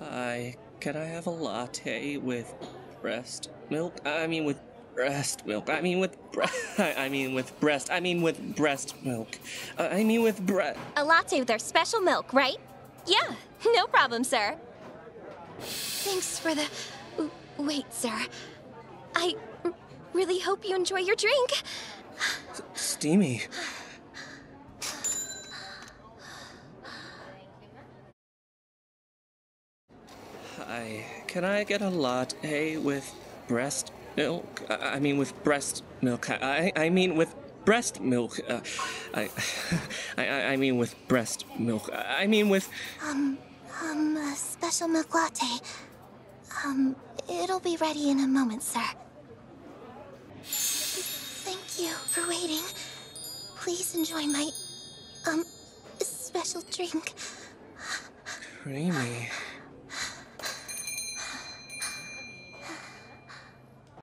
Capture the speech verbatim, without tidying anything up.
Hi, can I have a latte with breast milk? I mean with breast milk. I mean with bre- I mean with breast. I mean with breast milk. Uh, I mean with bre- A latte with our special milk, right? Yeah, no problem, sir. Thanks for the... Wait, sir. I really hope you enjoy your drink. S- steamy. Hi, can I get a latte with breast milk? I, I mean with breast milk. I I mean with breast milk. Uh, I, I I mean with breast milk. I mean with um um a special milk latte. Um, it'll be ready in a moment, sir. Thank you for waiting. Please enjoy my um special drink. Creamy.